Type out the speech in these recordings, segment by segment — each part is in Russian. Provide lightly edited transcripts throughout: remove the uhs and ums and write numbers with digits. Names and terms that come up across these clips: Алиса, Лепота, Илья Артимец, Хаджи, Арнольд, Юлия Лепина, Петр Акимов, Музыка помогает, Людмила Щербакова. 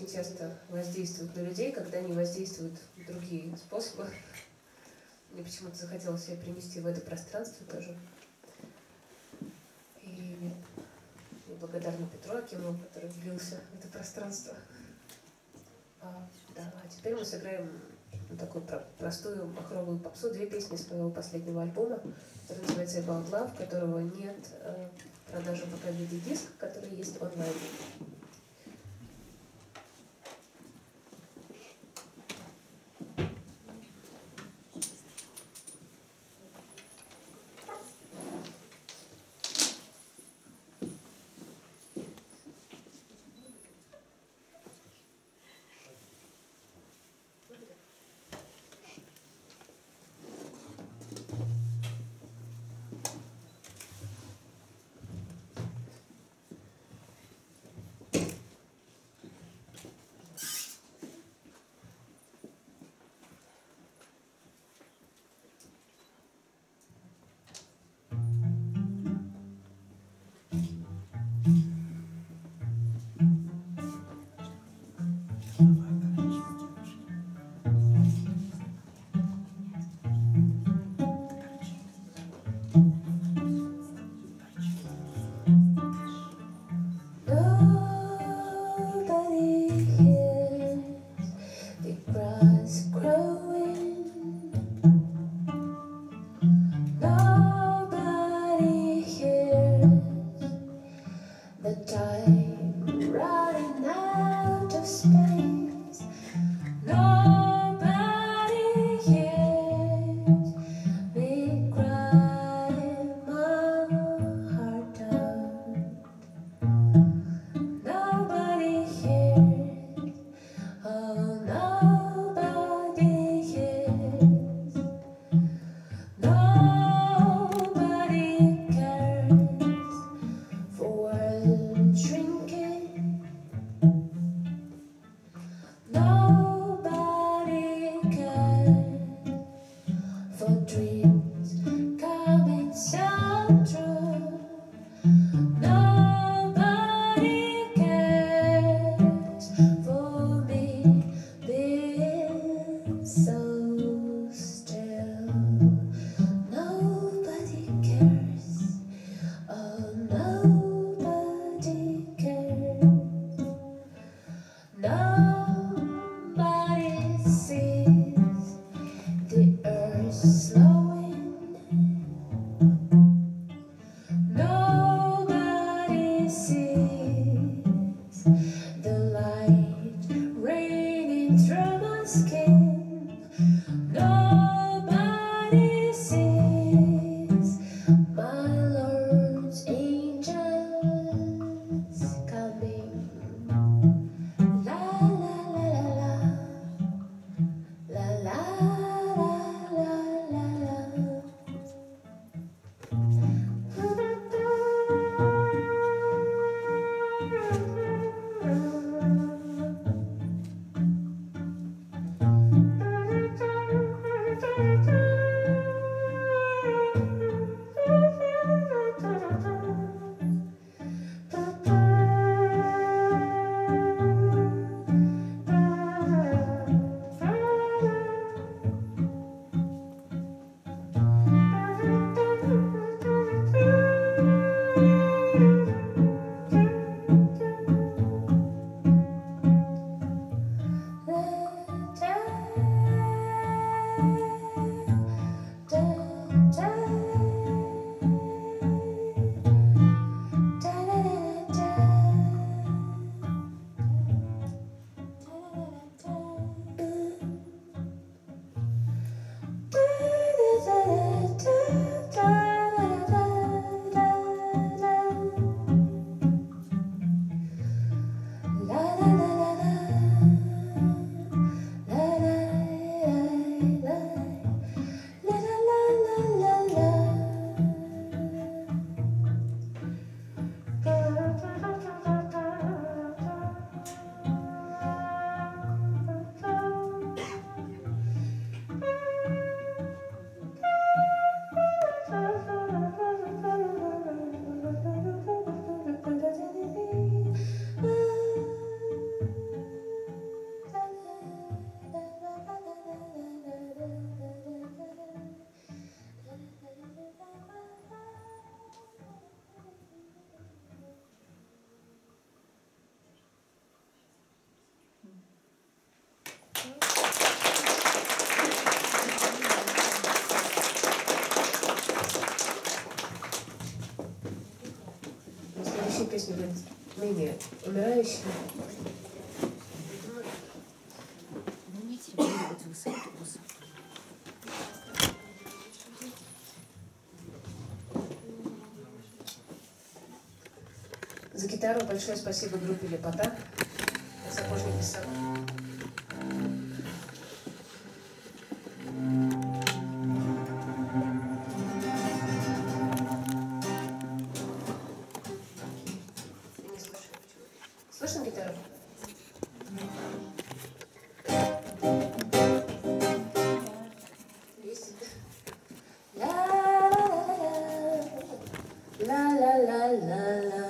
очень часто воздействуют на людей, когда не воздействуют другие способы. Мне почему-то захотелось себя принести в это пространство тоже. И я благодарна Петру Акимову, который влился в это пространство. Да, а теперь мы сыграем такую простую махровую попсу. Две песни с моего последнего альбома, который называется About Love, которого нет в продаже пока в виде диска, который есть онлайн. Nobody sees the earth slowing. ныне умирающий. За гитару большое спасибо группе «Лепота». Сапожники сам. Слышно гитару? Есть. Ла-ла-ла-ла-ла-ла.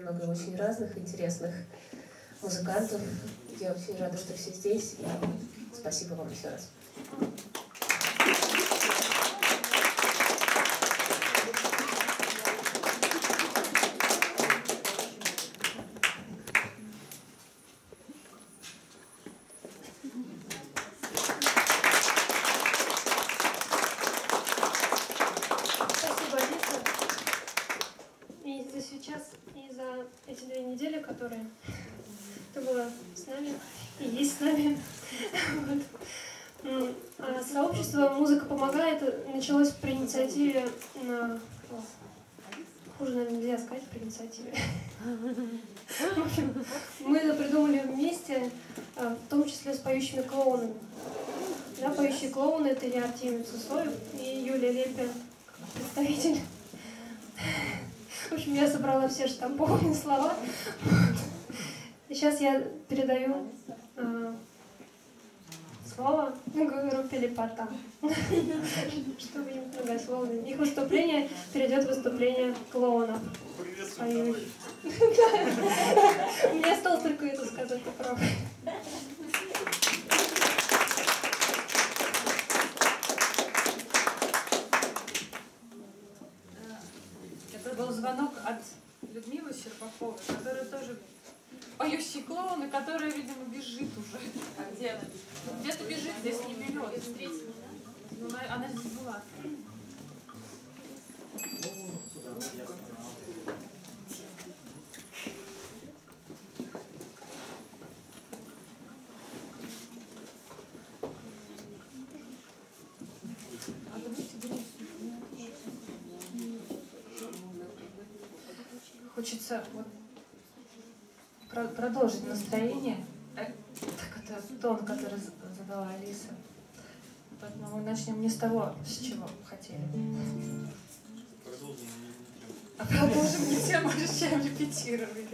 Много очень разных интересных музыкантов. Я очень рада, что все здесь. И спасибо вам еще раз. Сообщество «Музыка помогает» началось при инициативе, хуже, наверное, нельзя сказать, при инициативе. В общем, мы это придумали вместе, в том числе с поющими клоунами. Да, поющие клоуны — это Илья Артимец и Юлия Лепина, представитель. В общем, я собрала все штампованные слова. И сейчас я передаю слово группе «Лепота», чтобы им многословно. Их выступление перейдет выступление клоунов. Приветствую. Мне осталось только это сказать, ты прав. Это был звонок от Людмилы Щербаковой, которая тоже поющий клоун, и которая, видимо, бежит уже. А где она? Ну, где-то бежит, здесь не берет. Ну, она здесь была. Хочется вот продолжить настроение, так, это тон, который задала Алиса. Поэтому мы начнем не с того, с чего хотели. Продолжим не тем, чем репетировали.